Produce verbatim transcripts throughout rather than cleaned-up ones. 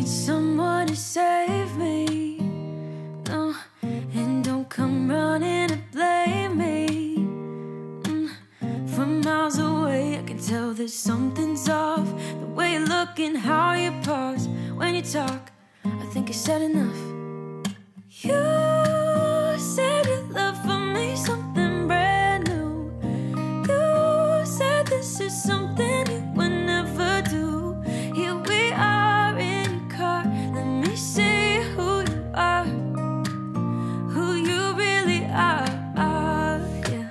need someone to save me, no, and don't come running to blame me. Mm, from miles away I can tell that something's off, the way you look and how you pause when you talk. I think I said enough. You said your love for me something brand new. You said this is something you would never do. Here we are in your car. Let me see who you are, who you really are, are. Yeah.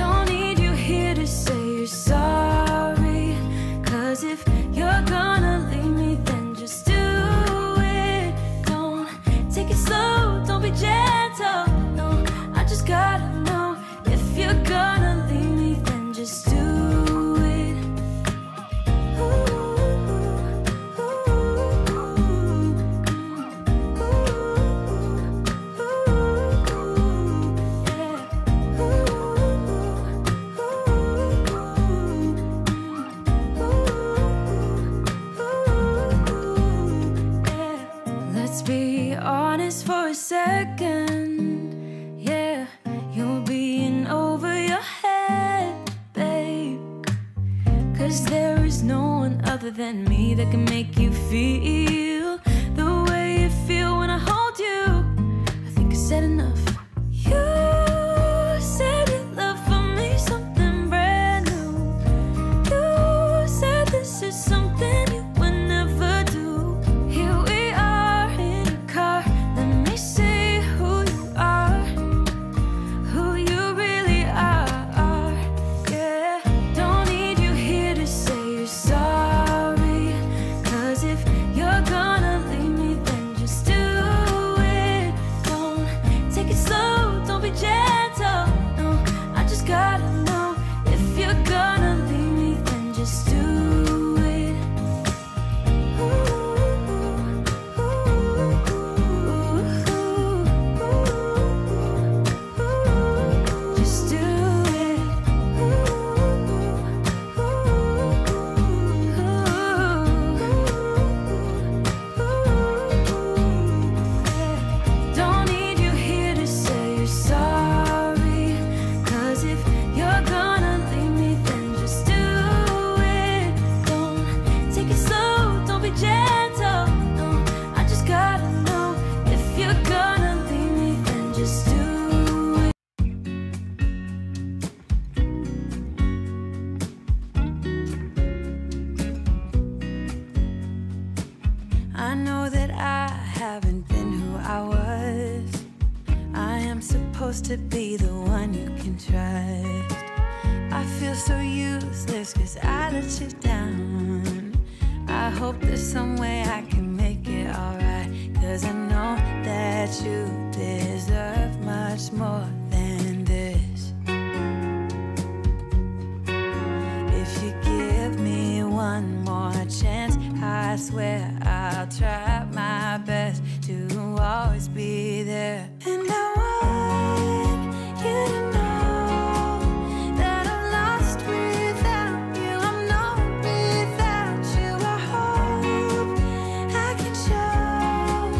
Don't need you here to say you're sorry, 'cause if you're gonna leave me, then just do it. Don't take it slow, don't be gentle. No, I just gotta know, if you're gonna leave me, then just do it. Ooh, ooh, ooh, ooh, ooh, ooh, yeah. Ooh, ooh, ooh, ooh. Let's be honest for a second. Yeah, you're being over your head, babe. 'Cause there is no one other than me that can make you feel the way you feel when I hold you. I think I said enough. You said you love for me something brand new. You said this is something you would never do. Here we are in your car. Let me see who you are, who you really are, are. Yeah. Don't need you here to say you're sorry, 'cause if you're gonna leave me, then just do it. Don't take it slow, don't be gentle. No, I just gotta know, if you're gonna leave me, then just do it. Just do it. Don't need you here to say you're sorry, 'cause if you're gonna leave me, then just do it. Don't take it slow, don't be gentle. No, I just gotta know, if you're gonna leave me, then just do it. I know that I haven't been who I was. I am supposed to be the one you can trust. I feel so useless 'cause I let you down. I hope there's some way I can make it alright, 'cause I know that you deserve much more than this. If you give me one more chance, I swear I'll try my best to always be there. And I want you to know that I'm lost without you. I'm not without you. I hope I can show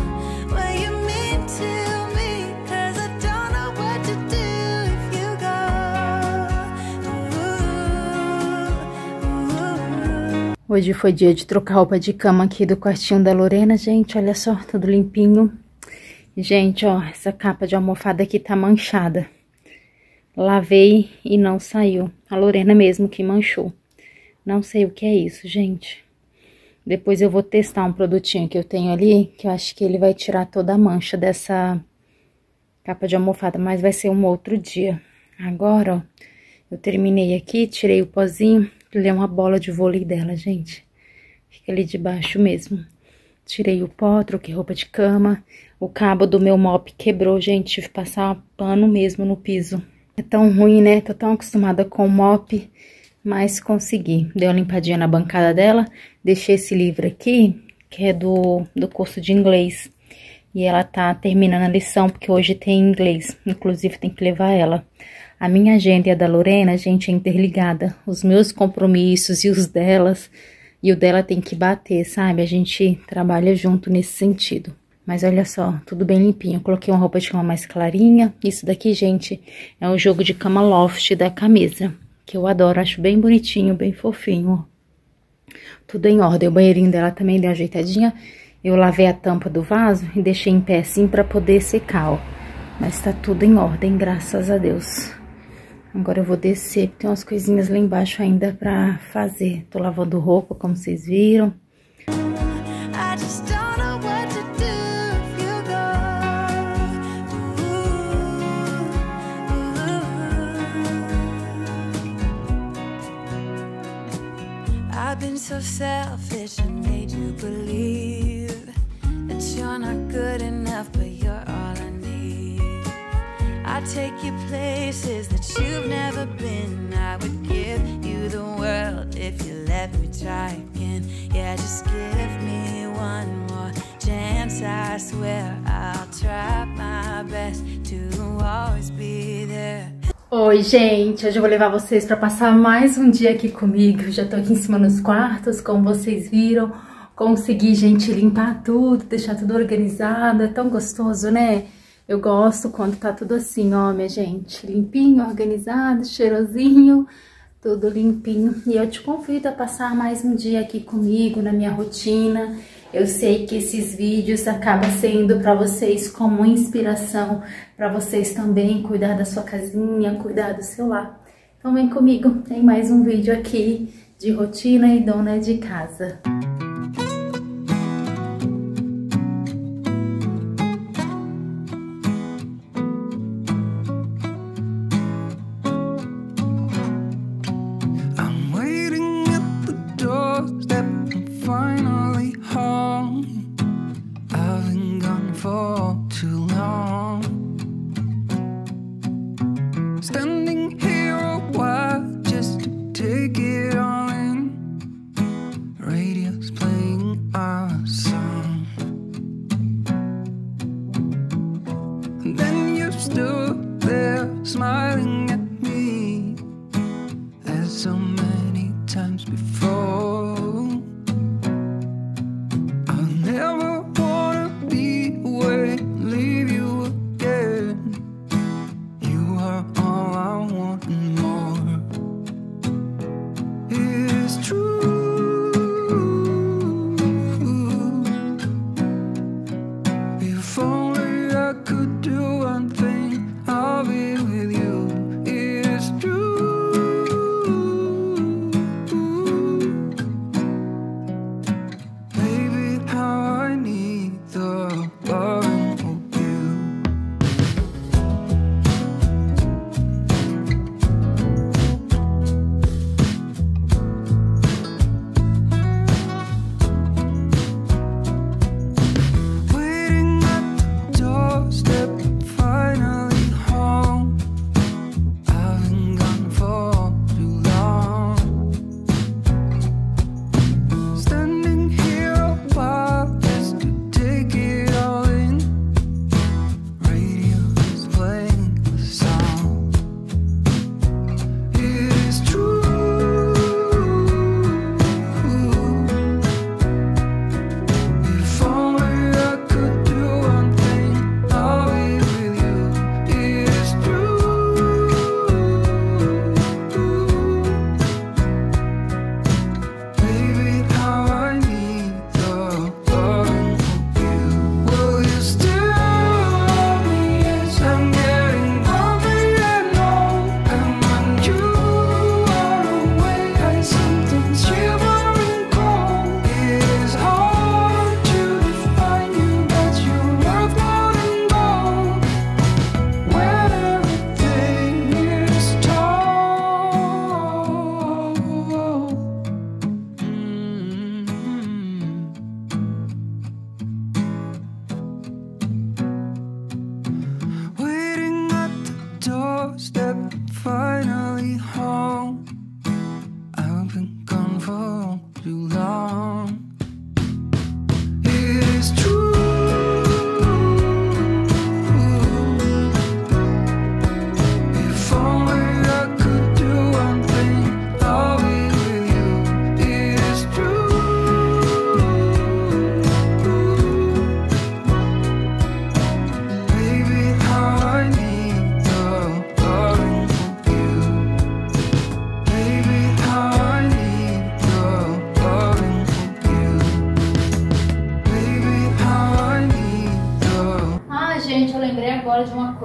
what you mean to me, 'cause I don't know what to do if you go. Ooh, ooh. Hoje foi dia de trocar roupa de cama aqui do quartinho da Lorena, gente, olha só, tudo limpinho. Gente, ó, essa capa de almofada aqui tá manchada. Lavei e não saiu. A Lorena mesmo que manchou. Não sei o que é isso, gente. Depois eu vou testar um produtinho que eu tenho ali, que eu acho que ele vai tirar toda a mancha dessa capa de almofada, mas vai ser um outro dia. Agora, ó, eu terminei aqui, tirei o pozinho. Ele é uma bola de vôlei dela, gente. Fica ali debaixo mesmo. Tirei o pó, troquei roupa de cama. O cabo do meu mop quebrou, gente. Tive que passar pano mesmo no piso. É tão ruim, né? Tô tão acostumada com o mop, mas consegui. Dei uma limpadinha na bancada dela. Deixei esse livro aqui, que é do, do curso de inglês. E ela tá terminando a lição, porque hoje tem inglês. Inclusive, tem que levar ela. A minha agenda e a da Lorena, gente, é interligada. Os meus compromissos e os delas... e o dela tem que bater, sabe? A gente trabalha junto nesse sentido. Mas olha só, tudo bem limpinho. Eu coloquei uma roupa de cama mais clarinha. Isso daqui, gente, é o jogo de cama loft da Camisa, que eu adoro, acho bem bonitinho, bem fofinho. Tudo em ordem. O banheirinho dela também deu uma ajeitadinha. Eu lavei a tampa do vaso e deixei em pé assim pra poder secar, ó. Mas tá tudo em ordem, graças a Deus. Agora eu vou descer, porque tem umas coisinhas lá embaixo ainda pra fazer. Tô lavando roupa, como vocês viram. So selfish and made you believe that you're not good enough, but you're all I need. I take you places that you've never been. I would give you the world if you let me try again. Yeah, just give me one more chance. I swear I'll try my best to always be there. Oi, gente! Hoje eu vou levar vocês para passar mais um dia aqui comigo. Eu já tô aqui em cima nos quartos, como vocês viram. Consegui, gente, limpar tudo, deixar tudo organizado. É tão gostoso, né? Eu gosto quando tá tudo assim, ó, minha gente. Limpinho, organizado, cheirosinho, tudo limpinho. E eu te convido a passar mais um dia aqui comigo, na minha rotina. Eu sei que esses vídeos acabam sendo para vocês como inspiração, para vocês também cuidar da sua casinha, cuidar do seu lar. Então vem comigo, tem mais um vídeo aqui de rotina e dona de casa. If only I could do one thing, I'll be with you.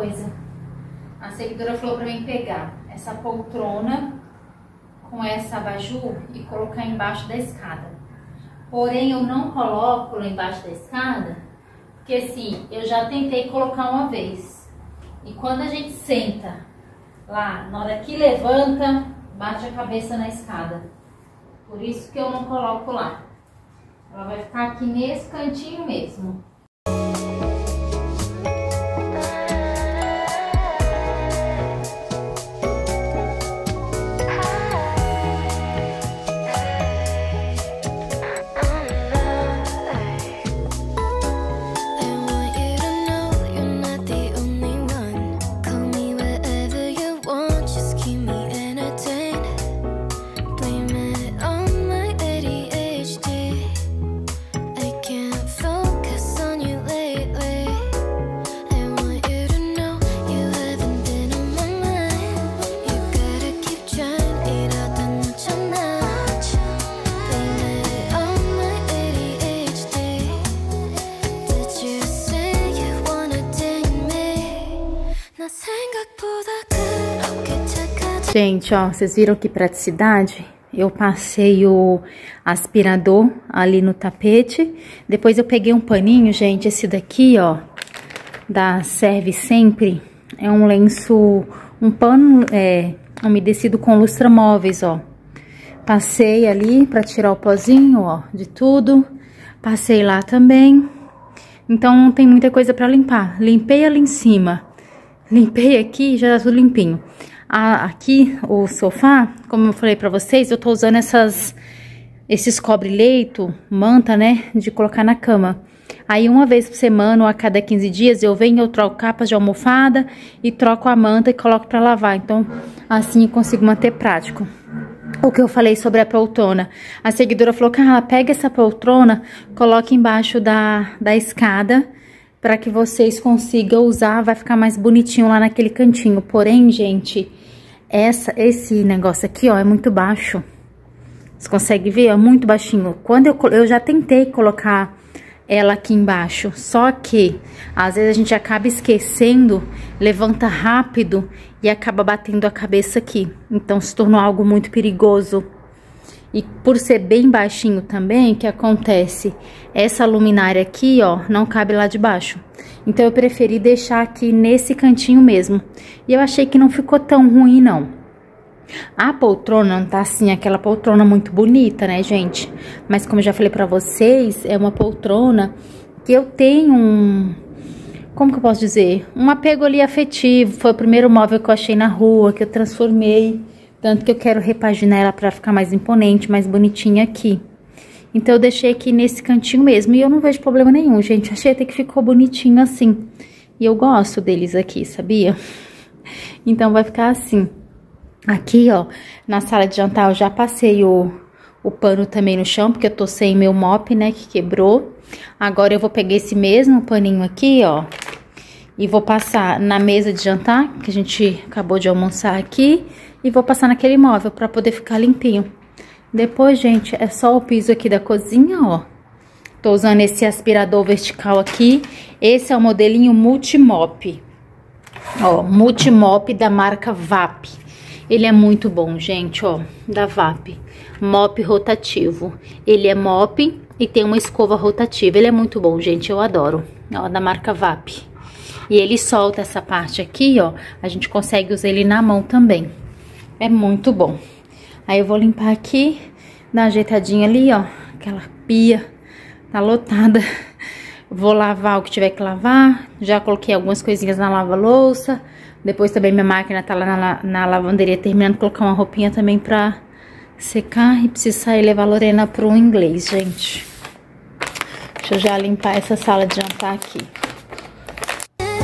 coisa. A seguidora falou pra mim pegar essa poltrona com essa abajur e colocar embaixo da escada. Porém, eu não coloco embaixo da escada, porque assim, eu já tentei colocar uma vez. E quando a gente senta lá, na hora que levanta, bate a cabeça na escada. Por isso que eu não coloco lá. Ela vai ficar aqui nesse cantinho mesmo. Gente, ó, vocês viram que praticidade? Eu passei o aspirador ali no tapete. Depois eu peguei um paninho, gente, esse daqui, ó, da Serve Sempre. É um lenço, um pano é, umedecido com lustramóveis, ó. Passei ali pra tirar o pozinho, ó, de tudo. Passei lá também. Então, tem muita coisa pra limpar. Limpei ali em cima. Limpei aqui, já tá tudo limpinho. Aqui o sofá, como eu falei pra vocês, eu tô usando essas, esses cobre-leito, manta, né, de colocar na cama. Aí uma vez por semana ou a cada quinze dias eu venho, eu troco capas de almofada e troco a manta e coloco pra lavar. Então assim eu consigo manter prático. O que eu falei sobre a poltrona, a seguidora falou que ela pega essa poltrona, coloca embaixo da, da escada, pra que vocês consigam usar, vai ficar mais bonitinho lá naquele cantinho. Porém, gente, essa, esse negócio aqui, ó, é muito baixo. Vocês conseguem ver? É muito baixinho. Quando eu, eu já tentei colocar ela aqui embaixo, só que às vezes a gente acaba esquecendo, levanta rápido e acaba batendo a cabeça aqui. Então, se tornou algo muito perigoso. E por ser bem baixinho também, o que acontece? Essa luminária aqui, ó, não cabe lá de baixo. Então, eu preferi deixar aqui nesse cantinho mesmo. E eu achei que não ficou tão ruim, não. A poltrona não tá assim, aquela poltrona muito bonita, né, gente? Mas como eu já falei pra vocês, é uma poltrona que eu tenho um... Como que eu posso dizer? Um apego ali afetivo. Foi o primeiro móvel que eu achei na rua, que eu transformei. Tanto que eu quero repaginar ela pra ficar mais imponente, mais bonitinha aqui. Então, eu deixei aqui nesse cantinho mesmo. E eu não vejo problema nenhum, gente. Achei até que ficou bonitinho assim. E eu gosto deles aqui, sabia? Então, vai ficar assim. Aqui, ó, na sala de jantar eu já passei o, o pano também no chão, porque eu tô sem meu mop, né, que quebrou. Agora, eu vou pegar esse mesmo paninho aqui, ó. E vou passar na mesa de jantar, que a gente acabou de almoçar aqui. E vou passar naquele móvel pra poder ficar limpinho. Depois, gente, é só o piso aqui da cozinha, ó. Tô usando esse aspirador vertical aqui. Esse é o modelinho Multimop. Ó, Multimop da marca V A P. Ele é muito bom, gente, ó, da V A P. Mop rotativo. Ele é mop e tem uma escova rotativa. Ele é muito bom, gente, eu adoro. Ó, da marca V A P. E ele solta essa parte aqui, ó. A gente consegue usar ele na mão também. É muito bom. Aí eu vou limpar aqui, dar uma ajeitadinha ali, ó. Aquela pia tá lotada. Vou lavar o que tiver que lavar. Já coloquei algumas coisinhas na lava-louça. Depois também minha máquina tá lá na, na lavanderia, terminando de colocar uma roupinha também pra secar. E preciso sair e levar a Lorena pro inglês, gente. Deixa eu já limpar essa sala de jantar aqui. And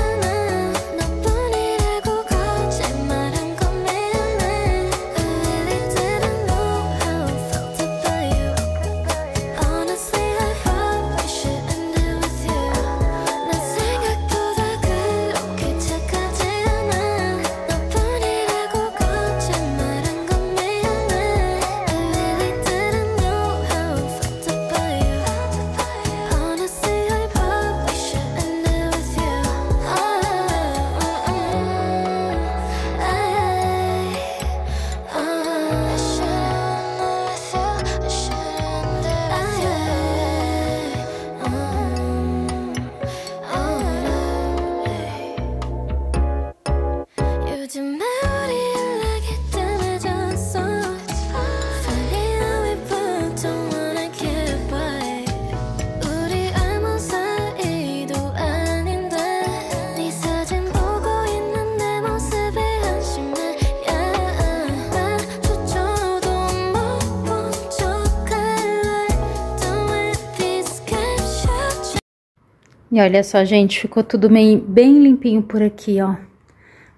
E olha só, gente, ficou tudo bem, bem limpinho por aqui, ó.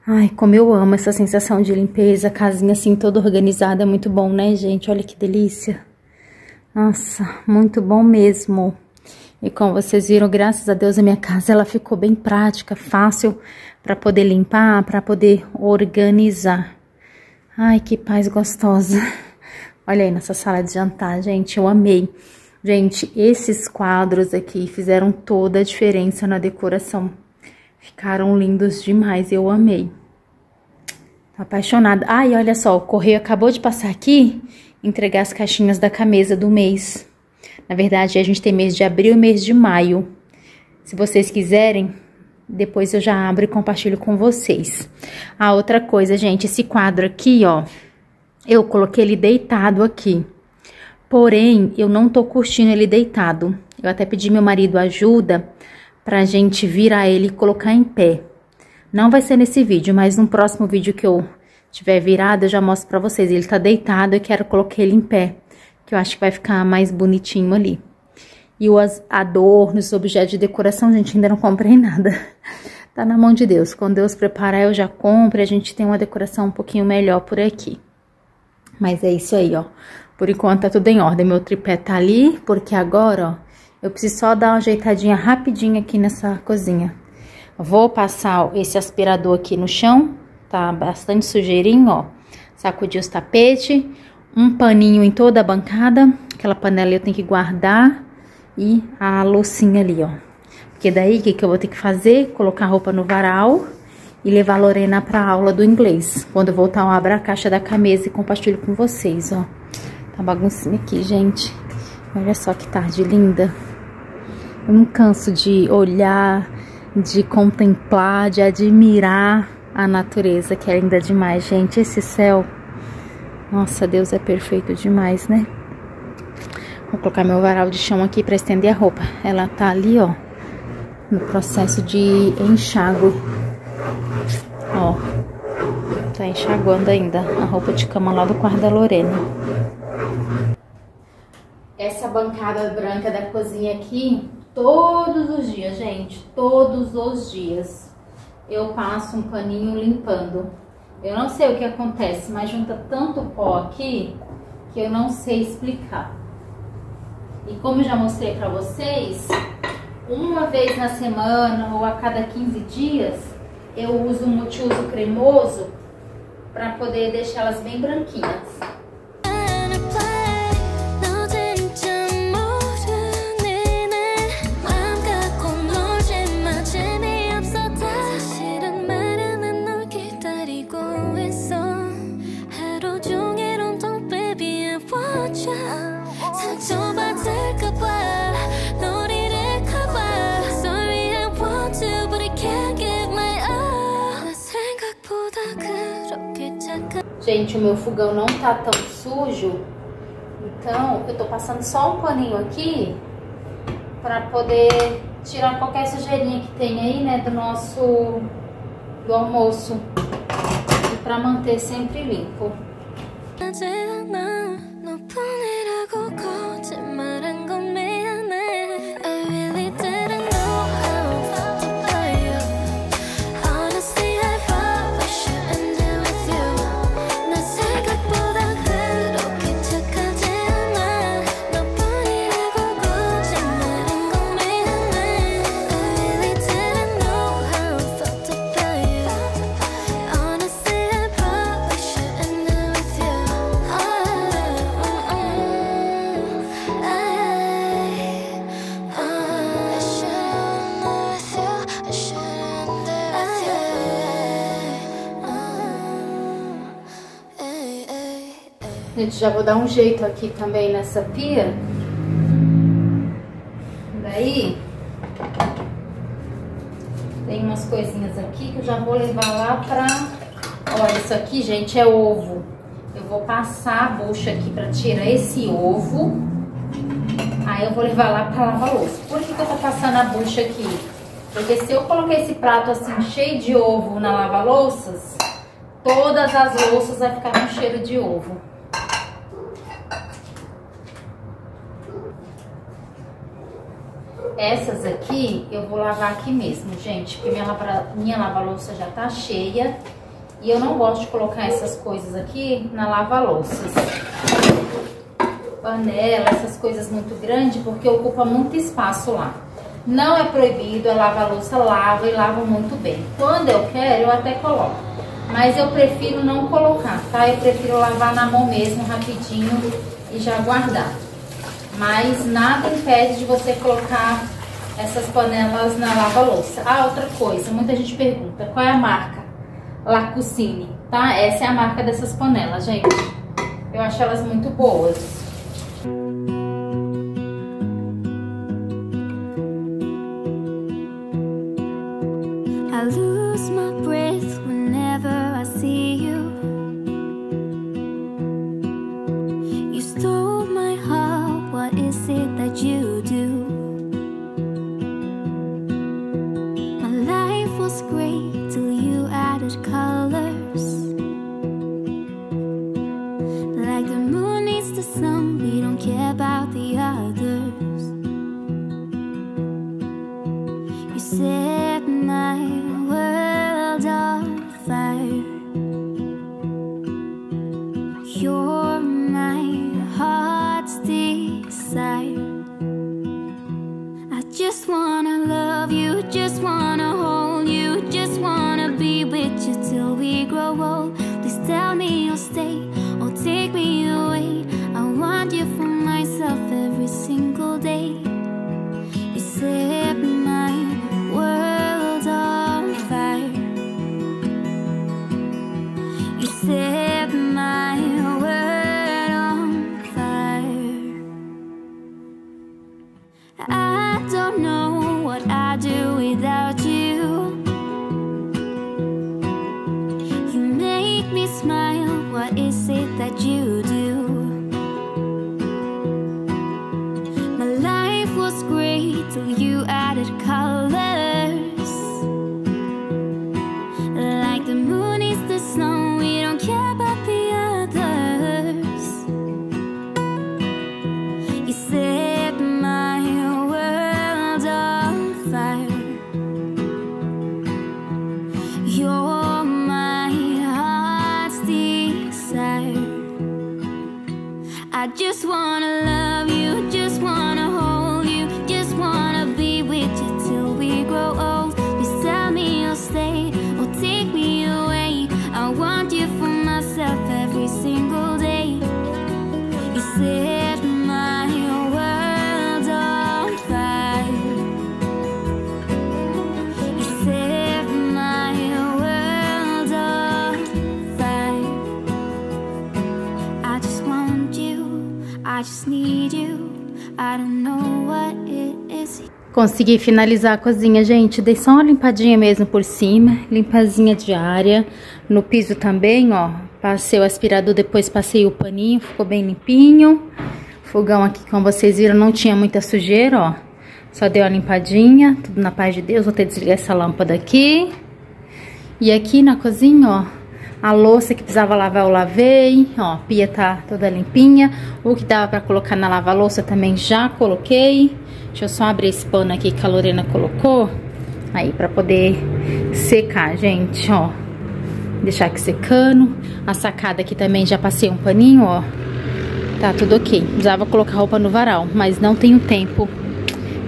Ai, como eu amo essa sensação de limpeza, casinha assim toda organizada, é muito bom, né, gente? Olha que delícia. Nossa, muito bom mesmo. E como vocês viram, graças a Deus, a minha casa, ela ficou bem prática, fácil pra poder limpar, pra poder organizar. Ai, que paz gostosa. Olha aí nossa sala de jantar, gente, eu amei. Gente, esses quadros aqui fizeram toda a diferença na decoração. Ficaram lindos demais, eu amei. Tô apaixonada. Ah, e olha só, o correio acabou de passar aqui entregar as caixinhas da camisa do mês. Na verdade, a gente tem mês de abril e mês de maio. Se vocês quiserem, depois eu já abro e compartilho com vocês. A outra coisa, gente, esse quadro aqui, ó, eu coloquei ele deitado aqui. Porém, eu não tô curtindo ele deitado. Eu até pedi meu marido ajuda pra gente virar ele e colocar em pé. Não vai ser nesse vídeo, mas no próximo vídeo que eu tiver virado, eu já mostro pra vocês. Ele tá deitado, eu quero colocar ele em pé, que eu acho que vai ficar mais bonitinho ali. E os adornos, os objetos de decoração, gente, ainda não comprei nada. Tá na mão de Deus. Quando Deus preparar, eu já compro e a gente tem uma decoração um pouquinho melhor por aqui. Mas é isso aí, ó. Por enquanto tá tudo em ordem, meu tripé tá ali, porque agora, ó, eu preciso só dar uma ajeitadinha rapidinho aqui nessa cozinha. Vou passar esse aspirador aqui no chão, tá bastante sujeirinho, ó. Sacudir os tapetes, um paninho em toda a bancada, aquela panela eu tenho que guardar, e a loucinha ali, ó. Porque daí, o que que eu vou ter que fazer? Colocar a roupa no varal e levar a Lorena pra aula do inglês. Quando eu voltar, eu abro a caixa da camisa e compartilho com vocês, ó. Tá baguncinha aqui, gente. Olha só que tarde linda. Eu não canso de olhar, de contemplar, de admirar a natureza, que é linda demais, gente. Esse céu, nossa, Deus é perfeito demais, né? Vou colocar meu varal de chão aqui pra estender a roupa. Ela tá ali, ó, no processo de enxágue. Ó, tá enxaguando ainda a roupa de cama lá do quarto da Lorena. Essa bancada branca da cozinha aqui, todos os dias, gente, todos os dias, eu passo um paninho limpando. Eu não sei o que acontece, mas junta tanto pó aqui que eu não sei explicar. E como eu já mostrei pra vocês, uma vez na semana ou a cada quinze dias, eu uso um multiuso cremoso pra poder deixar elas bem branquinhas. Gente, o meu fogão não tá tão sujo, então eu tô passando só um paninho aqui pra poder tirar qualquer sujeirinha que tem aí, né, do nosso do almoço, e pra manter sempre limpo. Gente, já vou dar um jeito aqui também nessa pia. Daí, tem umas coisinhas aqui que eu já vou levar lá pra Olha, isso aqui, gente, é ovo. Eu vou passar a bucha aqui pra tirar esse ovo. Aí eu vou levar lá pra lavar o ovo. Por que que eu tô passando a bucha aqui? Porque se eu colocar esse prato assim, cheio de ovo na lava-louças, todas as louças vai ficar com cheiro de ovo. Essas aqui eu vou lavar aqui mesmo, gente, porque minha, lava, minha lava-louça já tá cheia. E eu não gosto de colocar essas coisas aqui na lava-louças. Panela, essas coisas muito grandes, porque ocupa muito espaço lá. Não é proibido, a lava-louça lava e lava muito bem. Quando eu quero, eu até coloco. Mas eu prefiro não colocar, tá? Eu prefiro lavar na mão mesmo, rapidinho, e já guardar. Mas nada impede de você colocar essas panelas na lava-louça. Ah, outra coisa, muita gente pergunta, qual é a marca? La Cucine, tá? Essa é a marca dessas panelas, gente. Eu acho elas muito boas. Consegui finalizar a cozinha, gente. Dei só uma limpadinha mesmo por cima, limpazinha diária. No piso também, ó, passei o aspirador, depois passei o paninho, ficou bem limpinho. Fogão aqui, como vocês viram, não tinha muita sujeira, ó. Só dei uma limpadinha, tudo na paz de Deus. Vou ter que desligar essa lâmpada aqui. E aqui na cozinha, ó, a louça que precisava lavar eu lavei, ó, a pia tá toda limpinha. O que dava pra colocar na lava-louça também já coloquei. Deixa eu só abrir esse pano aqui que a Lorena colocou, aí pra poder secar, gente, ó. Deixar aqui secando. A sacada aqui também já passei um paninho, ó. Tá tudo ok. Precisava colocar roupa no varal, mas não tenho tempo.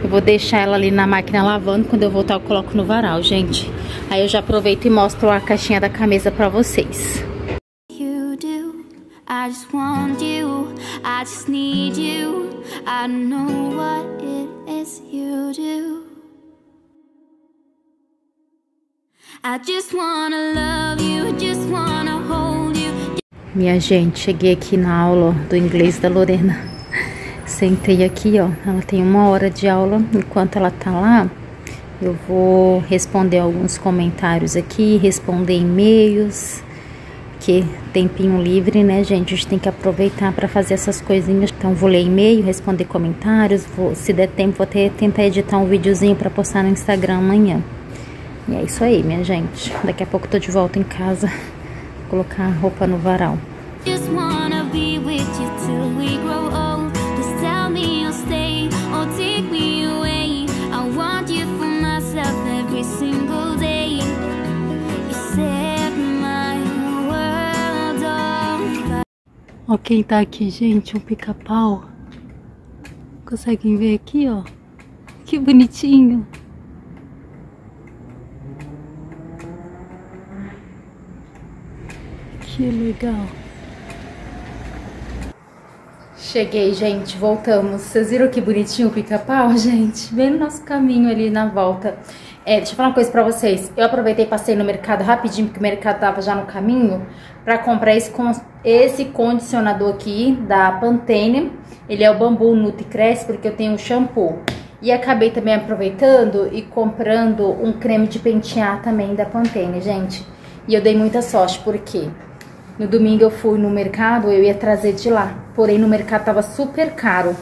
Eu vou deixar ela ali na máquina lavando. Quando eu voltar eu coloco no varal, gente. Aí eu já aproveito e mostro a caixinha da camisa pra vocês. I just want you, I just need you, I don't know what it is you do. I just wanna love you, just wanna hold you. Minha gente, cheguei aqui na aula do inglês da Lorena. Sentei aqui, ó, ela tem uma hora de aula. Enquanto ela tá lá, eu vou responder alguns comentários aqui, responder e-mails. que tempinho livre, né, gente? A gente tem que aproveitar para fazer essas coisinhas. Então, vou ler e-mail, responder comentários. Vou, se der tempo, vou até tentar editar um videozinho para postar no Instagram amanhã. E é isso aí, minha gente. Daqui a pouco eu tô de volta em casa, vou colocar a roupa no varal. Ó, quem tá aqui, gente, um pica-pau. Conseguem ver aqui, ó? Que bonitinho. Que legal. Cheguei, gente, voltamos. Vocês viram que bonitinho o pica-pau, gente? Bem no nosso caminho ali na volta. É, deixa eu falar uma coisa pra vocês. Eu aproveitei e passei no mercado rapidinho, porque o mercado tava já no caminho, pra comprar esse, con esse condicionador aqui da Pantene. Ele é o Bambu Nutre e Cresce, porque eu tenho um shampoo. E acabei também aproveitando e comprando um creme de pentear também da Pantene, gente. E eu dei muita sorte, porque no domingo eu fui no mercado, eu ia trazer de lá. Porém, no mercado tava super caro.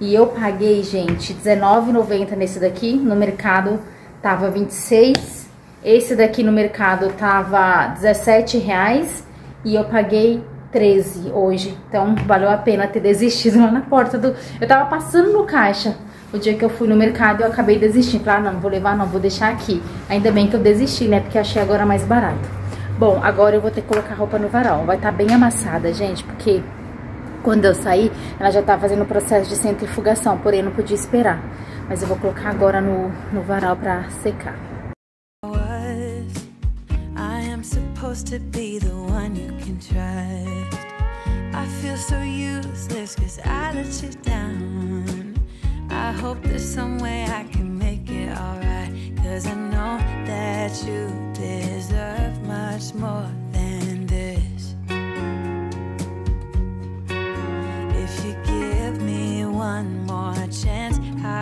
E eu paguei, gente, dezenove reais e noventa centavos nesse daqui. No mercado tava vinte e seis reais. Esse daqui no mercado tava dezessete reais. E eu paguei treze reais hoje. Então, valeu a pena ter desistido lá na porta do... Eu tava passando no caixa. O dia que eu fui no mercado, eu acabei desistindo. Falei, ah, não, vou levar, não, vou deixar aqui. Ainda bem que eu desisti, né? Porque achei agora mais barato. Bom, agora eu vou ter que colocar a roupa no varal. Vai estar bem amassada, gente, porque... Quando eu saí, ela já tá fazendo o processo de centrifugação, porém eu não podia esperar. Mas eu vou colocar agora no, no varal pra secar.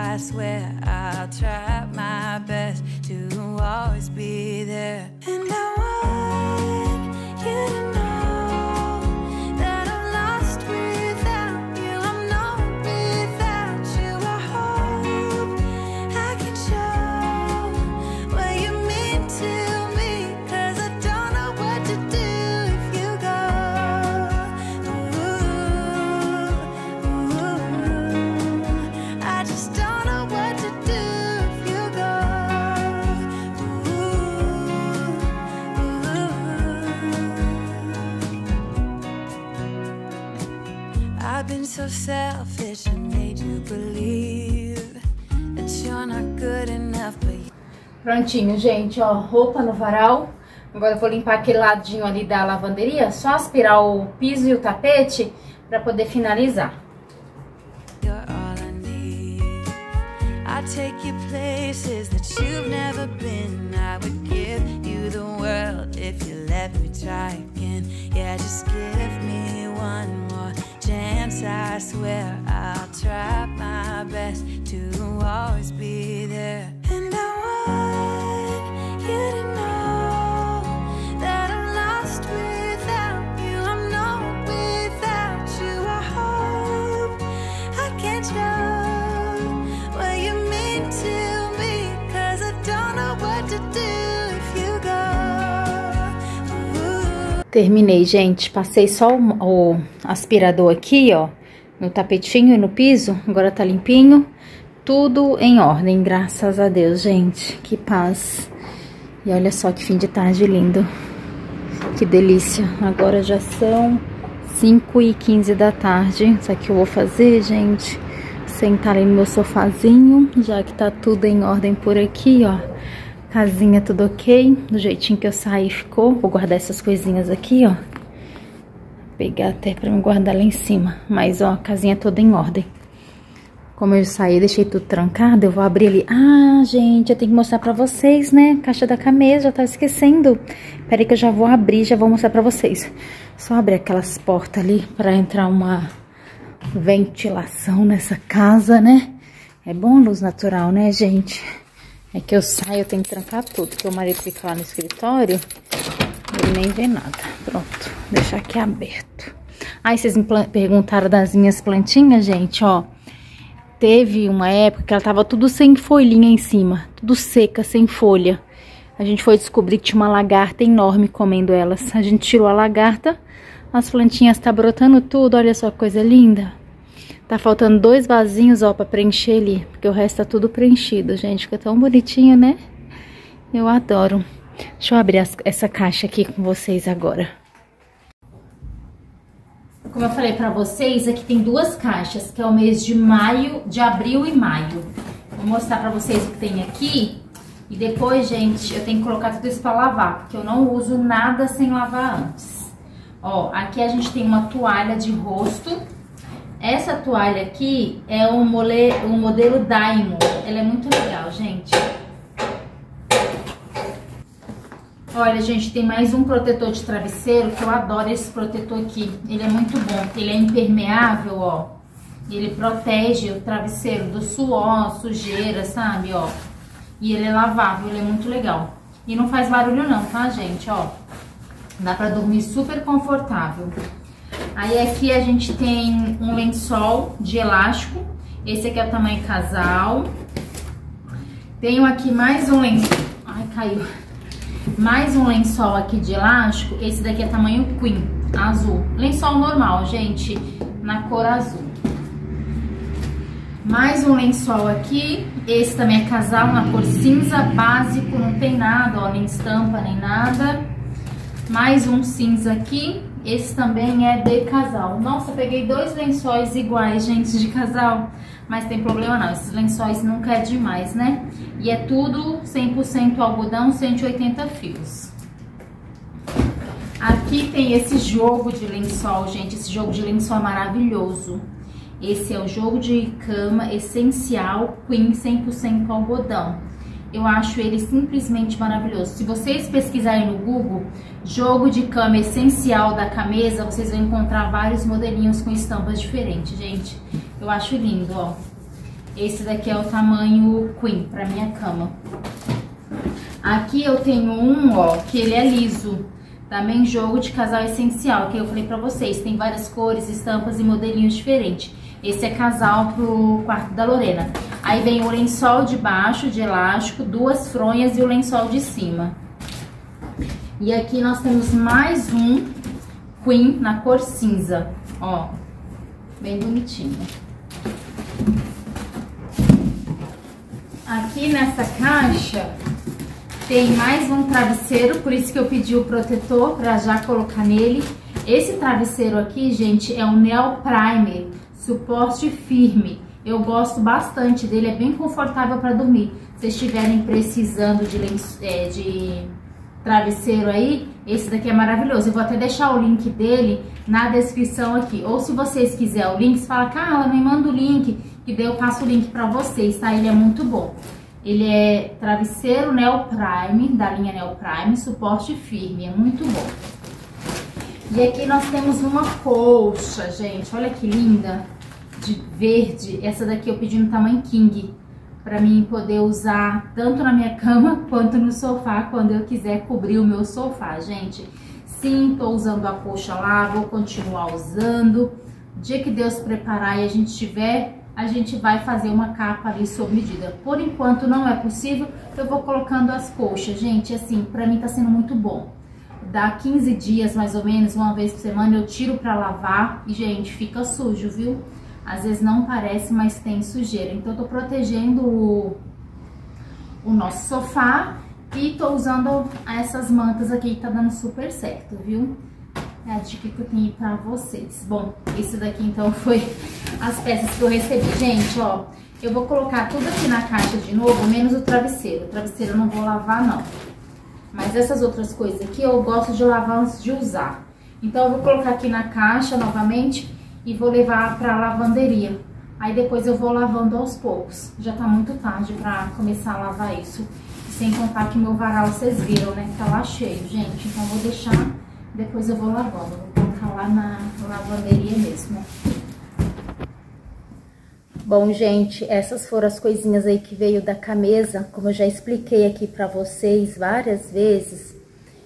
I swear I'll try my best to always be there. And I want you to know that I'm lost without you. I'm not without you. I hope I can show what you mean to me, 'cause I don't know what to do if you go. Ooh, ooh, I just don't. So selfish and made you believe that you're not good enough. Prontinho, gente, ó, roupa no varal. Agora eu vou limpar aquele ladinho ali da lavanderia, só aspirar o piso e o tapete pra poder finalizar. You're all I need. I take you places that you've never been. I would give you the world if you let me try again. Yeah, just give me one more. I swear I'll try my best to always be there. And I want you to know that I'm lost without you. I'm not without you. I hope I can show what you mean to me, 'cause I don't know what to do. Terminei, gente, passei só o, o aspirador aqui, ó, no tapetinho e no piso, agora tá limpinho, tudo em ordem, graças a Deus, gente, que paz. E olha só que fim de tarde lindo, que delícia. Agora já são cinco e quinze da tarde, isso aqui eu vou fazer, gente, sentar ali no meu sofazinho, já que tá tudo em ordem por aqui, ó. Casinha tudo ok, do jeitinho que eu saí ficou. Vou guardar essas coisinhas aqui, ó. Vou pegar até pra me guardar lá em cima. Mas, ó, a casinha toda em ordem. Como eu saí, deixei tudo trancado, eu vou abrir ali. Ah, gente, eu tenho que mostrar pra vocês, né? Caixa da Camisa, eu tava esquecendo. Peraí que eu já vou abrir, já vou mostrar pra vocês. Só abrir aquelas portas ali pra entrar uma ventilação nessa casa, né? É bom luz natural, né, gente? É que eu saio, eu tenho que trancar tudo, porque o marido fica lá no escritório, consegui nem ver nada. Pronto, vou deixar aqui aberto. Aí vocês me perguntaram das minhas plantinhas, gente, ó. Teve uma época que ela tava tudo sem folhinha em cima, tudo seca, sem folha. A gente foi descobrir que tinha uma lagarta enorme comendo elas. A gente tirou a lagarta, as plantinhas tá brotando tudo, olha só que coisa linda. Tá faltando dois vasinhos, ó, pra preencher ali, porque o resto tá tudo preenchido, gente. Fica tão bonitinho, né? Eu adoro. Deixa eu abrir as, essa caixa aqui com vocês agora. Como eu falei pra vocês, aqui tem duas caixas, que é o mês de maio, de abril e maio. Vou mostrar pra vocês o que tem aqui. E depois, gente, eu tenho que colocar tudo isso pra lavar, porque eu não uso nada sem lavar antes. Ó, aqui a gente tem uma toalha de rosto. Essa toalha aqui é um, mole, um modelo Diamond. Ela é muito legal, gente. Olha, gente, tem mais um protetor de travesseiro, que eu adoro esse protetor aqui. Ele é muito bom, ele é impermeável, ó. Ele protege o travesseiro do suor, sujeira, sabe, ó. E ele é lavável, ele é muito legal. E não faz barulho não, tá, gente, ó. Dá pra dormir super confortável. Aí aqui a gente tem um lençol de elástico. Esse aqui é o tamanho casal. Tenho aqui mais um lençol. Ai, caiu. Mais um lençol aqui de elástico. Esse daqui é tamanho queen, azul. Lençol normal, gente, na cor azul. Mais um lençol aqui. Esse também é casal, na cor cinza, básico. Não tem nada, ó, nem estampa, nem nada. Mais um cinza aqui. Esse também é de casal. Nossa, eu peguei dois lençóis iguais, gente, de casal. Mas tem problema não, esses lençóis nunca é demais, né? E é tudo cem por cento algodão, cento e oitenta fios. Aqui tem esse jogo de lençol, gente. Esse jogo de lençol é maravilhoso. Esse é o jogo de cama essencial Queen cem por cento algodão. Eu acho ele simplesmente maravilhoso. Se vocês pesquisarem no Google, jogo de cama essencial da Camisa, vocês vão encontrar vários modelinhos com estampas diferentes, gente. Eu acho lindo, ó. Esse daqui é o tamanho queen pra minha cama. Aqui eu tenho um, ó, que ele é liso. Também jogo de casal essencial, que eu falei pra vocês. Tem várias cores, estampas e modelinhos diferentes. Esse é casal pro quarto da Lorena. Aí vem o lençol de baixo, de elástico, duas fronhas e o lençol de cima. E aqui nós temos mais um queen na cor cinza, ó. Bem bonitinho. Aqui nessa caixa tem mais um travesseiro, por isso que eu pedi o protetor pra já colocar nele. Esse travesseiro aqui, gente, é um Neo Primer, suporte firme. Eu gosto bastante dele, é bem confortável pra dormir. Se vocês estiverem precisando de, lenço, é, de travesseiro aí, esse daqui é maravilhoso. Eu vou até deixar o link dele na descrição aqui. Ou se vocês quiserem o link, você fala, Carla, me manda o link, que daí eu passo o link pra vocês, tá? Ele é muito bom. Ele é travesseiro Neo Prime, da linha Neo Prime, suporte firme, é muito bom. E aqui nós temos uma colcha, gente, olha que linda, de verde. Essa daqui eu pedi no tamanho king, pra mim poder usar tanto na minha cama quanto no sofá, quando eu quiser cobrir o meu sofá, gente. Sim, tô usando a colcha lá, vou continuar usando. O dia que Deus preparar e a gente tiver... a gente vai fazer uma capa ali sob medida. Por enquanto não é possível, eu vou colocando as colchas, gente, assim, pra mim tá sendo muito bom. Dá quinze dias, mais ou menos, uma vez por semana, eu tiro pra lavar e, gente, fica sujo, viu? Às vezes não parece, mas tem sujeira. Então eu tô protegendo o, o nosso sofá e tô usando essas mantas aqui, que tá dando super certo, viu? É a dica que eu tenho pra vocês. Bom, isso daqui então foi as peças que eu recebi. Gente, ó, eu vou colocar tudo aqui na caixa de novo, menos o travesseiro. O travesseiro eu não vou lavar, não. Mas essas outras coisas aqui eu gosto de lavar antes de usar. Então eu vou colocar aqui na caixa novamente e vou levar pra lavanderia. Aí depois eu vou lavando aos poucos. Já tá muito tarde pra começar a lavar isso. Sem contar que meu varal, vocês viram, né? Tá lá cheio, gente. Então eu vou deixar... depois eu vou lavando, vou colocar lá na lavanderia mesmo. Bom, gente, essas foram as coisinhas aí que veio da Camisa. Como eu já expliquei aqui pra vocês várias vezes,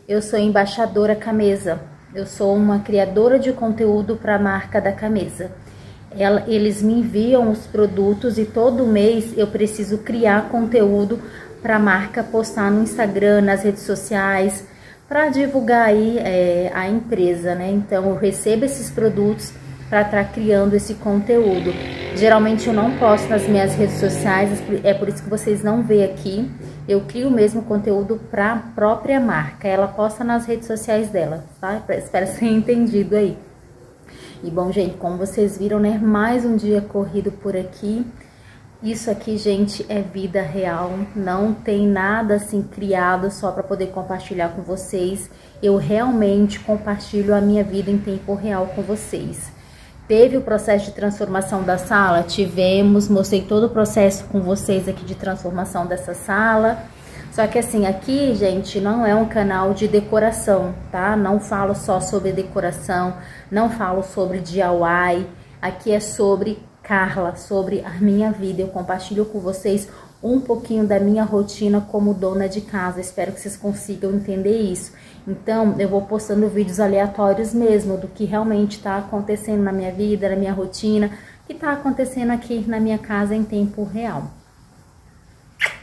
Eu sou embaixadora Camisa, eu sou uma criadora de conteúdo para a marca da Camisa. Ela, eles me enviam os produtos e todo mês eu preciso criar conteúdo para a marca postar no Instagram, nas redes sociais, para divulgar aí é, a empresa, né? Então eu recebo esses produtos para estar tá criando esse conteúdo. Geralmente eu não posto nas minhas redes sociais, é por isso que vocês não veem aqui. Eu crio mesmo conteúdo para a própria marca, ela posta nas redes sociais dela, tá? Espero ser entendido aí. E bom, gente, como vocês viram, né, mais um dia corrido por aqui. Isso aqui, gente, é vida real, não tem nada assim criado só para poder compartilhar com vocês. Eu realmente compartilho a minha vida em tempo real com vocês. Teve o processo de transformação da sala? Tivemos, mostrei todo o processo com vocês aqui de transformação dessa sala. Só que assim, aqui, gente, não é um canal de decoração, tá? Não falo só sobre decoração, não falo sobre D I Y. Aqui é sobre Carla, sobre a minha vida. Eu compartilho com vocês um pouquinho da minha rotina como dona de casa. Espero que vocês consigam entender isso. Então, eu vou postando vídeos aleatórios mesmo, do que realmente tá acontecendo na minha vida, na minha rotina, que tá acontecendo aqui na minha casa em tempo real.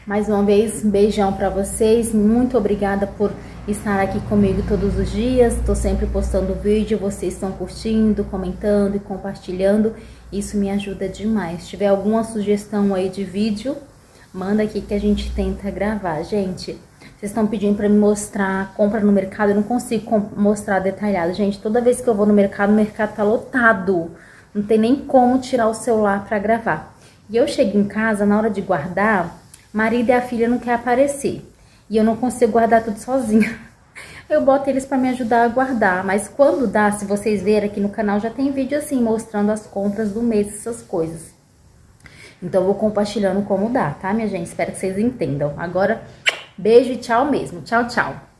Mais uma vez, um beijão pra vocês. Muito obrigada por estar aqui comigo todos os dias. Tô sempre postando vídeo, vocês estão curtindo, comentando e compartilhando. Isso me ajuda demais. Se tiver alguma sugestão aí de vídeo, manda aqui que a gente tenta gravar, gente. Vocês estão pedindo pra me mostrar compra no mercado, eu não consigo mostrar detalhado. Gente, toda vez que eu vou no mercado, o mercado tá lotado. Não tem nem como tirar o celular pra gravar. E eu chego em casa, na hora de guardar, marido e a filha não querem aparecer. E eu não consigo guardar tudo sozinha. Eu boto eles pra me ajudar a guardar. Mas quando dá, se vocês verem aqui no canal, já tem vídeo assim, mostrando as compras do mês, essas coisas. Então, eu vou compartilhando como dá, tá, minha gente? Espero que vocês entendam. Agora... beijo e tchau mesmo. Tchau, tchau.